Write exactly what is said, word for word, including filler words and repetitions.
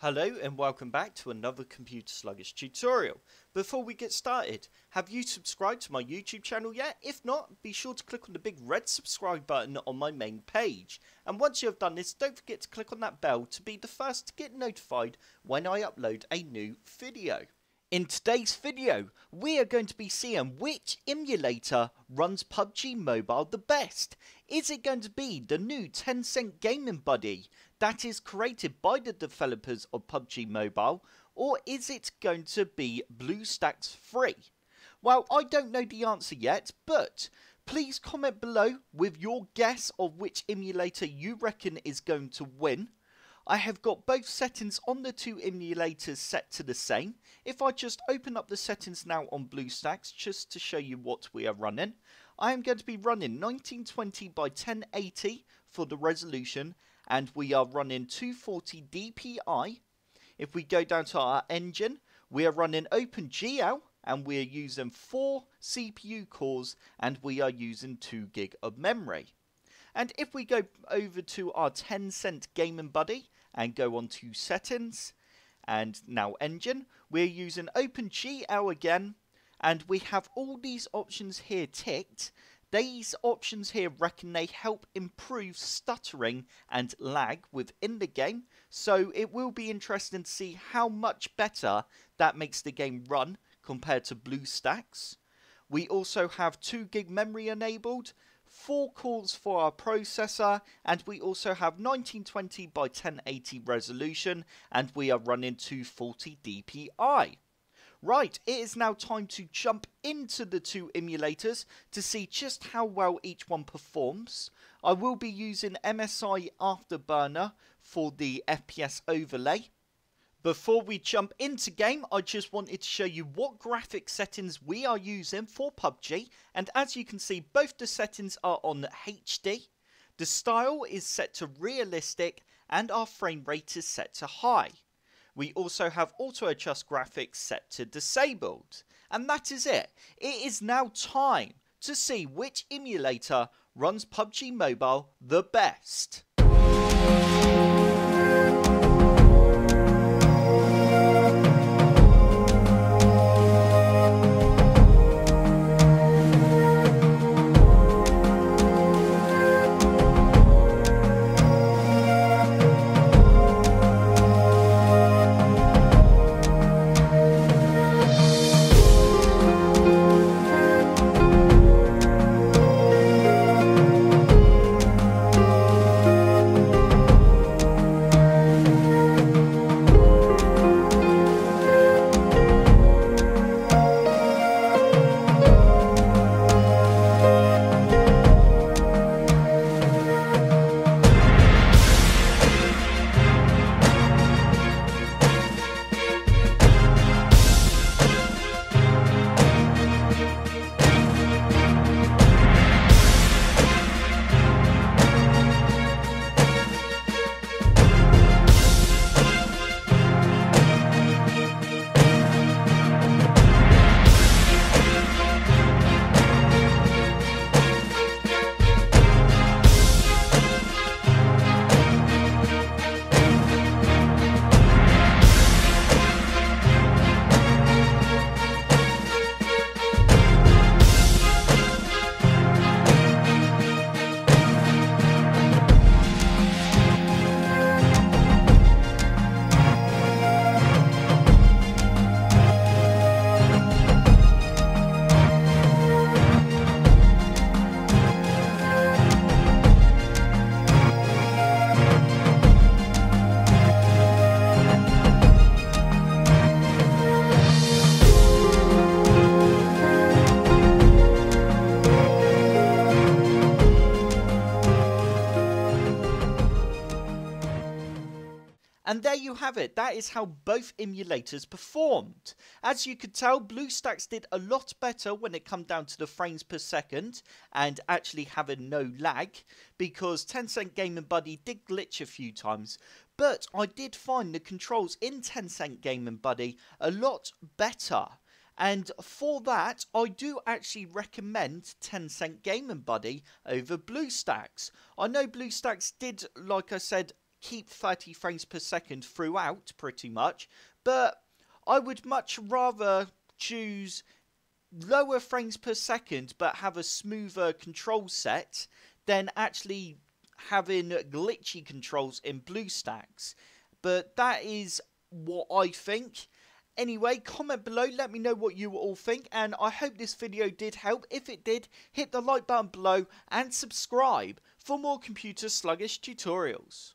Hello and welcome back to another Computer Sluggish tutorial. Before we get started, have you subscribed to my YouTube channel yet? If not, be sure to click on the big red subscribe button on my main page. And once you have done this, don't forget to click on that bell to be the first to get notified when I upload a new video. In today's video, we are going to be seeing which emulator runs P U B G Mobile the best. Is it going to be the new Tencent Gaming Buddy that is created by the developers of P U B G Mobile, or is it going to be BlueStacks three? Well, I don't know the answer yet, but please comment below with your guess of which emulator you reckon is going to win. I have got both settings on the two emulators set to the same. If I just open up the settings now on BlueStacks just to show you what we are running, I am going to be running nineteen twenty by ten eighty for the resolution, and we are running two forty D P I. If we go down to our engine, we are running OpenGL, and we are using four C P U cores, and we are using two gig of memory. And if we go over to our Tencent Gaming Buddy and go on to settings and now engine, we're using OpenGL again, and we have all these options here ticked. These options here reckon they help improve stuttering and lag within the game, so it will be interesting to see how much better that makes the game run compared to BlueStacks. We also have two gig memory enabled, four cores for our processor, and we also have nineteen twenty by ten eighty resolution, and we are running two forty D P I. Right, it is now time to jump into the two emulators to see just how well each one performs. I will be using M S I Afterburner for the F P S overlay. Before we jump into game, I just wanted to show you what graphic settings we are using for P U B G, and as you can see, both the settings are on H D. The style is set to realistic, and our frame rate is set to high. We also have auto adjust graphics set to disabled. And that is it. It is now time to see which emulator runs P U B G Mobile the best. And there you have it, that is how both emulators performed. As you could tell, BlueStacks did a lot better when it comes down to the frames per second and actually having no lag, because Tencent Gaming Buddy did glitch a few times. But I did find the controls in Tencent Gaming Buddy a lot better. And for that, I do actually recommend Tencent Gaming Buddy over BlueStacks. I know BlueStacks did, like I said, keep thirty frames per second throughout pretty much, but I would much rather choose lower frames per second but have a smoother control set than actually having glitchy controls in BlueStacks. But that is what I think. Anyway, comment below, let me know what you all think, and I hope this video did help. If it did, hit the like button below and subscribe for more Computer Sluggish tutorials.